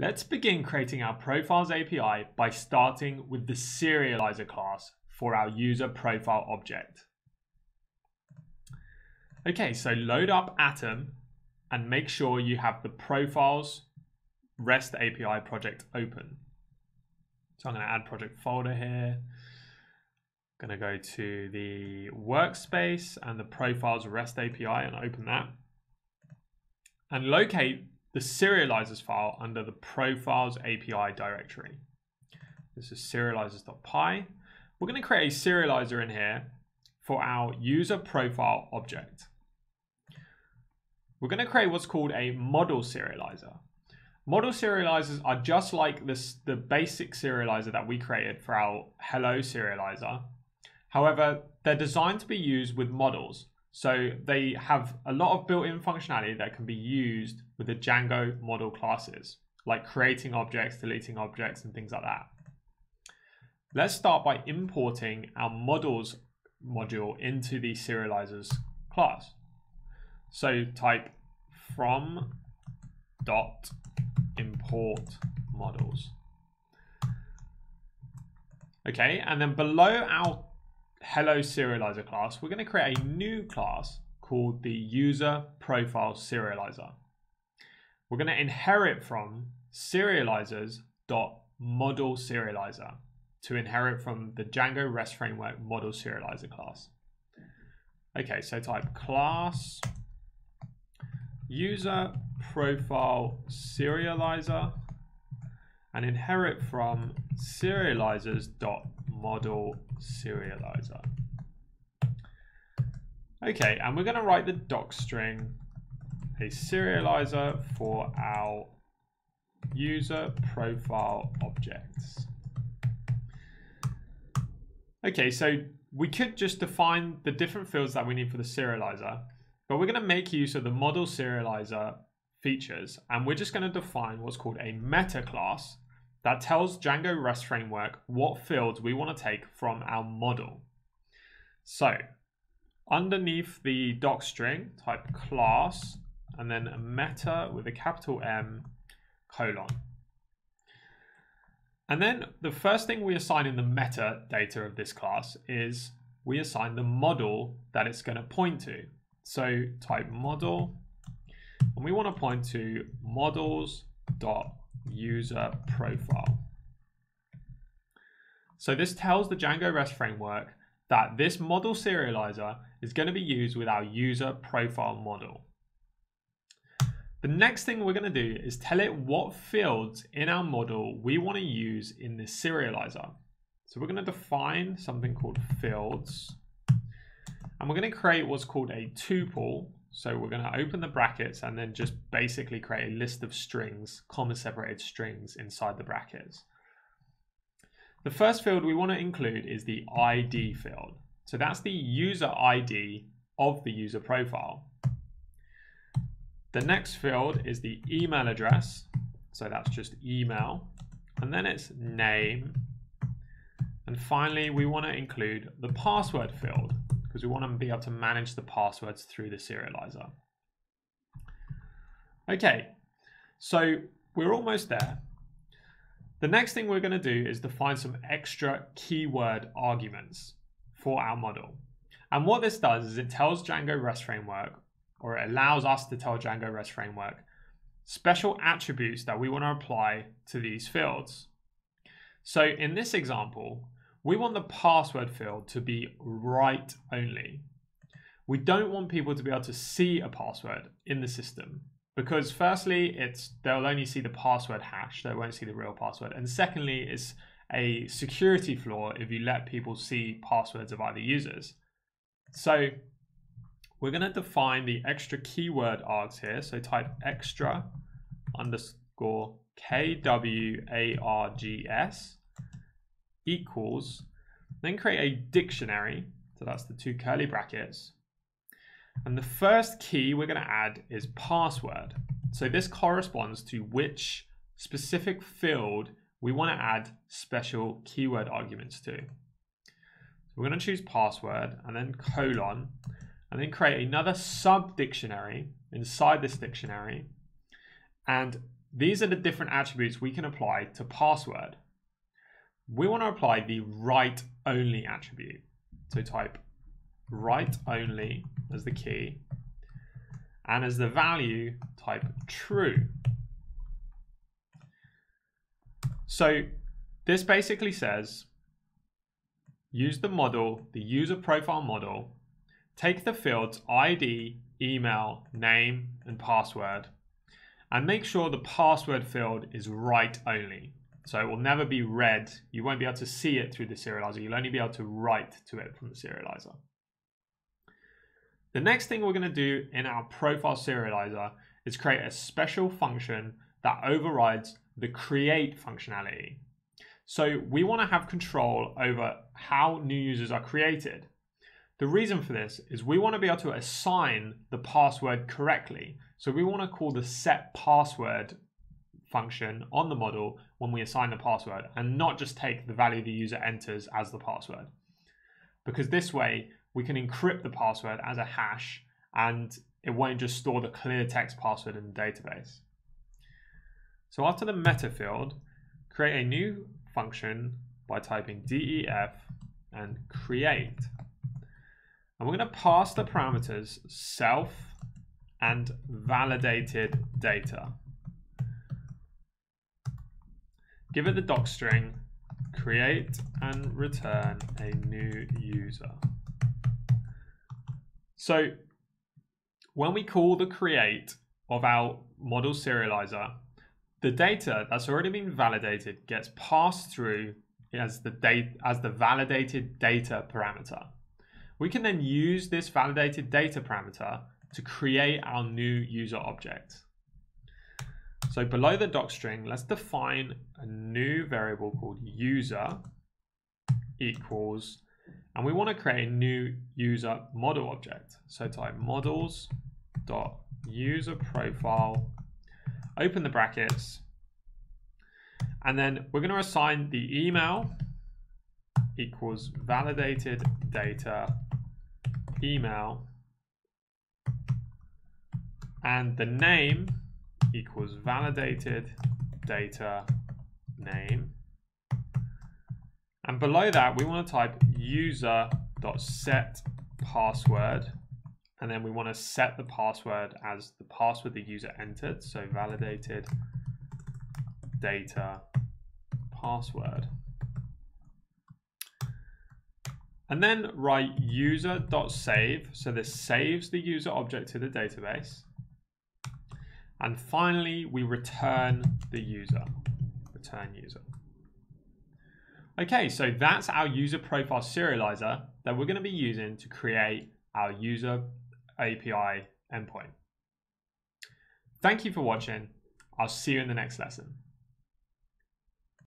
Let's begin creating our profiles API by starting with the serializer class for our user profile object. Okay, so load up Atom and make sure you have the profiles REST API project open. So I'm going to add project folder here. I'm going to go to the workspace and the profiles REST API and open that. And locate the serializers file under the profiles API directory. This is serializers.py. We're going to create a serializer in here for our user profile object. We're going to create what's called a model serializer. Model serializers are just like the basic serializer that we created for our hello serializer. However, they're designed to be used with models. So they have a lot of built-in functionality that can be used with the Django model classes, like creating objects, deleting objects, and things like that. Let's start by importing our models module into the serializers class. So type from dot import models. Okay, and then below our hello serializer class, we're going to create a new class called the user profile serializer. We're going to inherit from serializers.modelSerializer to inherit from the Django REST framework model serializer class. Okay, so type class user profile serializer and inherit from serializers.modelSerializer. Okay, and we're going to write the doc string, a serializer for our user profile objects. Okay, so we could just define the different fields that we need for the serializer, but we're going to make use of the model serializer features, and we're just going to define what's called a metaclass that tells Django REST framework what fields we want to take from our model. So underneath the doc string, type class and then a meta with a capital M colon. And then the first thing we assign in the metadata of this class is we assign the model that it's going to point to. So type model, and we want to point to models.userProfile. So this tells the Django REST framework that this model serializer is going to be used with our user profile model. The next thing we're going to do is tell it what fields in our model we want to use in this serializer. So we're going to define something called fields, and we're going to create what's called a tuple. So we're going to open the brackets and then just basically create a list of strings, comma separated strings inside the brackets. The first field we want to include is the ID field. So that's the user ID of the user profile. The next field is the email address. So that's just email. And then it's name. And finally, we want to include the password field, because we want to be able to manage the passwords through the serializer. Okay, so we're almost there. The next thing we're going to do is define some extra keyword arguments for our model. And what this does is it tells Django REST framework, or it allows us to tell Django REST framework, special attributes that we want to apply to these fields. So in this example, we want the password field to be write only. We don't want people to be able to see a password in the system, because firstly, they'll only see the password hash, they won't see the real password. And secondly, it's a security flaw if you let people see passwords of other users. So we're going to define the extra keyword args here. So type extra underscore KWARGS equals, then create a dictionary. So that's the two curly brackets. And the first key we're going to add is password. So this corresponds to which specific field we want to add special keyword arguments to. So we're going to choose password and then colon, and then create another sub dictionary inside this dictionary. And These are the different attributes we can apply to password. We want to apply the write only attribute. So type write only as the key, and as the value type true. So this basically says use the model, the user profile model, take the fields ID, email, name, and password, and make sure the password field is write only. So it will never be read. You won't be able to see it through the serializer. You'll only be able to write to it from the serializer. The next thing we're going to do in our profile serializer is create a special function that overrides the create functionality. So we want to have control over how new users are created. The reason for this is we want to be able to assign the password correctly. So we want to call the set password function on the model when we assign the password, and not just take the value the user enters as the password. Because this way we can encrypt the password as a hash, and it won't just store the clear text password in the database. So after the meta field, create a new function by typing def and create. And we're going to pass the parameters self and validated data. Give it the docstring, create and return a new user. So when we call the create of our model serializer, the data that's already been validated gets passed through as the validated data parameter. We can then use this validated data parameter to create our new user object. So below the docstring, let's define a new variable called user equals, and we want to create a new user model object. So type models.userProfile, open the brackets, and then we're going to assign the email equals validated data email, and the name equals validated data name, and below that we want to type user.set password, and then we want to set the password as the password the user entered, so validated data password, and then write user.save, so this saves the user object to the database. And finally, we return the user, return user. Okay, so that's our user profile serializer that we're going to be using to create our user API endpoint. Thank you for watching. I'll see you in the next lesson.